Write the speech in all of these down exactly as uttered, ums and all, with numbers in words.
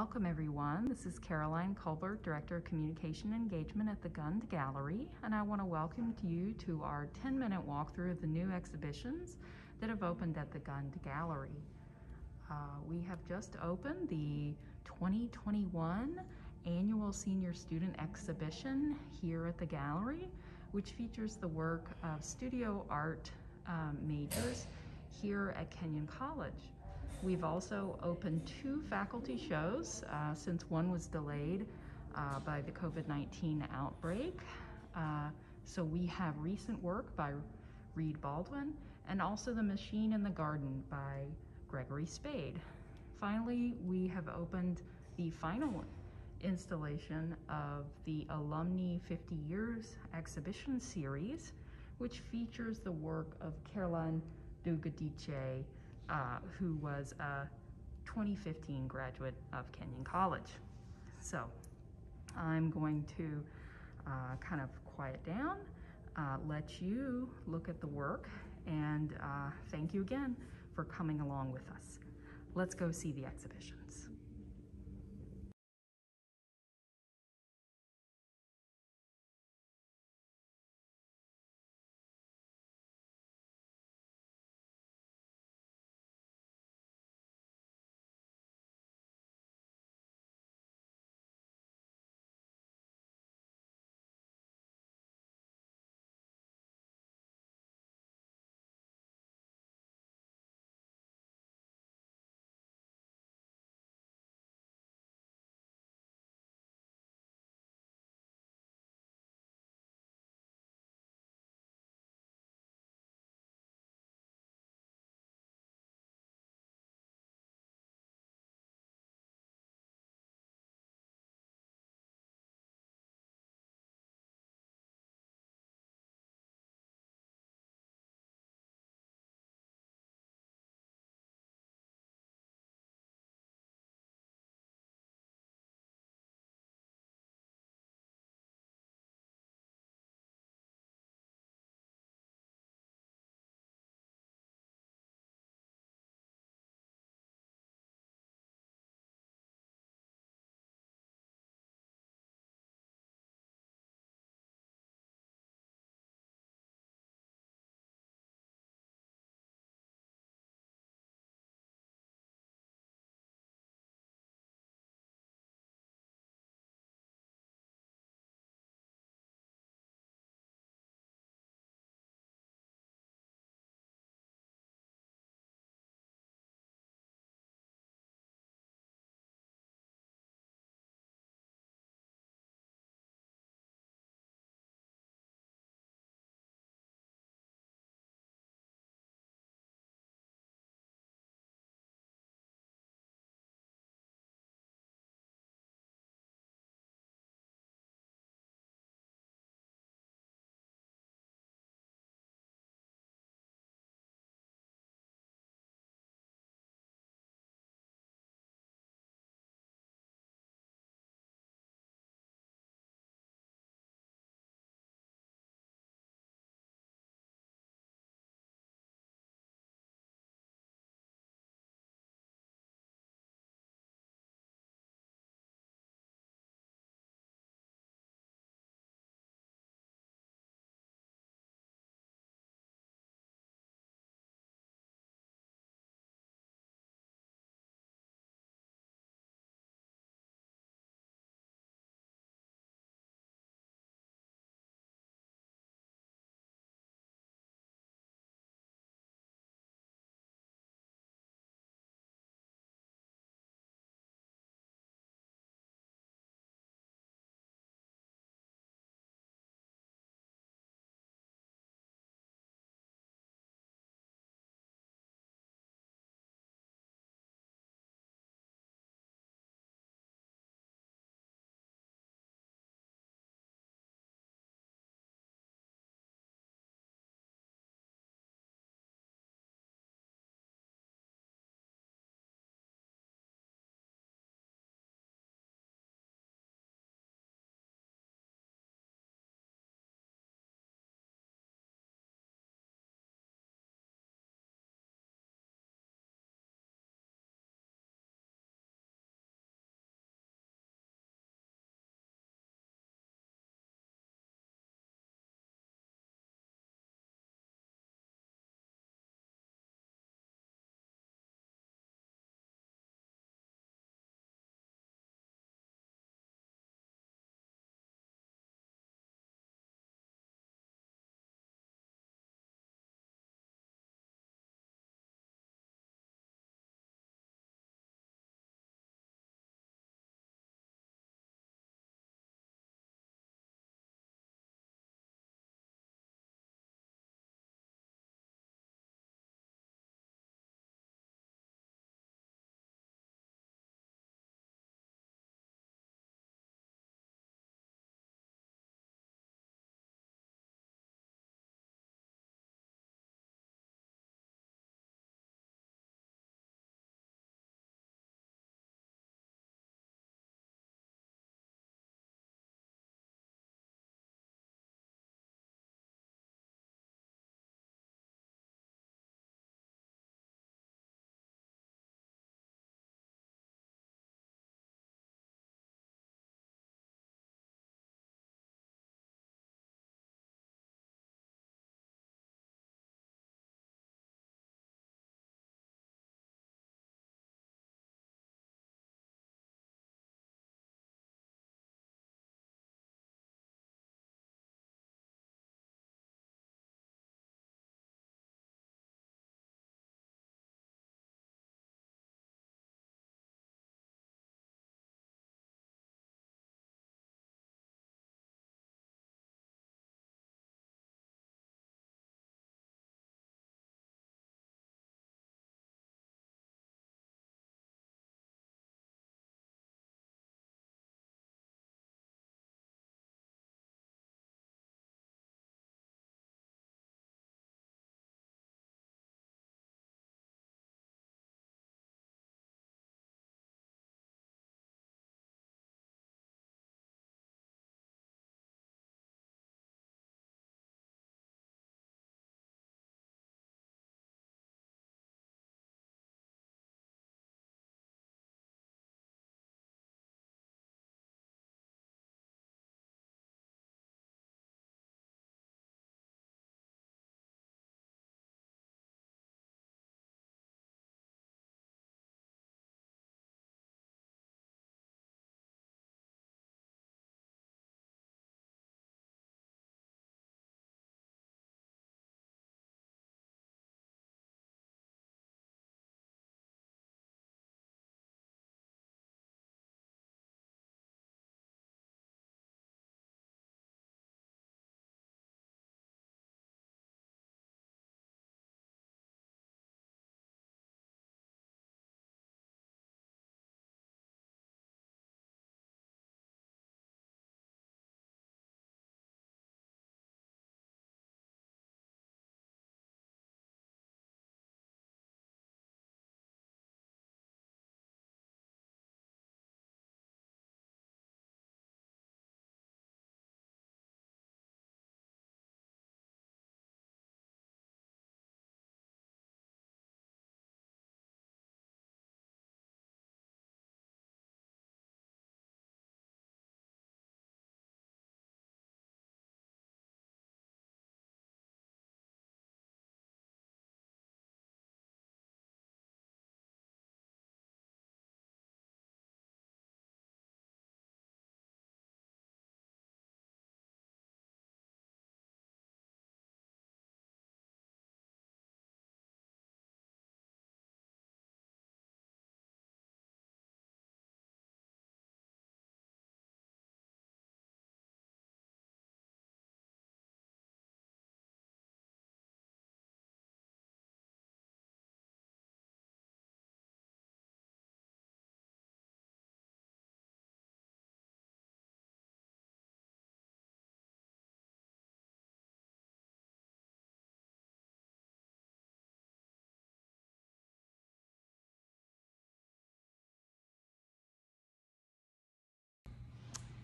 Welcome everyone. This is Caroline Culbert, Director of Communication Engagement at the Gund Gallery, and I want to welcome you to our ten minute walkthrough of the new exhibitions that have opened at the Gund Gallery. Uh, we have just opened the twenty twenty-one Annual Senior Student Exhibition here at the Gallery, which features the work of studio art um, majors here at Kenyon College. We've also opened two faculty shows uh, since one was delayed uh, by the COVID nineteen outbreak. Uh, so we have recent work by Read Baldwin and also The Machine in the Garden by Gregory Spaid. Finally, we have opened the final installation of the Alumni fifty years exhibition series, which features the work of Caroline Del Giudice, Uh, who was a twenty fifteen graduate of Kenyon College. So I'm going to uh, kind of quiet down, uh, let you look at the work, and uh, thank you again for coming along with us. Let's go see the exhibitions.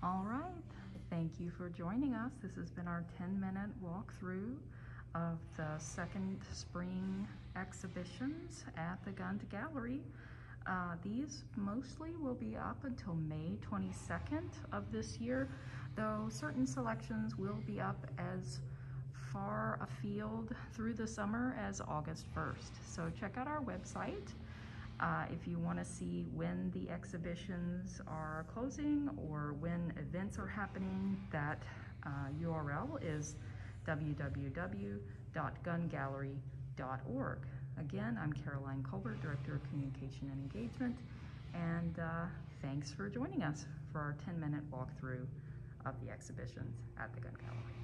All right, thank you for joining us. This has been our ten minute walkthrough of the second spring exhibitions at the Gund Gallery. Uh, these mostly will be up until May twenty-second of this year, though certain selections will be up as far afield through the summer as August first. So check out our website uh, if you want to see when the exhibitions are closing or when events are happening. That uh, U R L is w w w dot gund gallery dot org. Again, I'm Caroline Culbert, Director of Communication and Engagement, and uh, thanks for joining us for our ten minute walkthrough of the exhibitions at the Gund Gallery.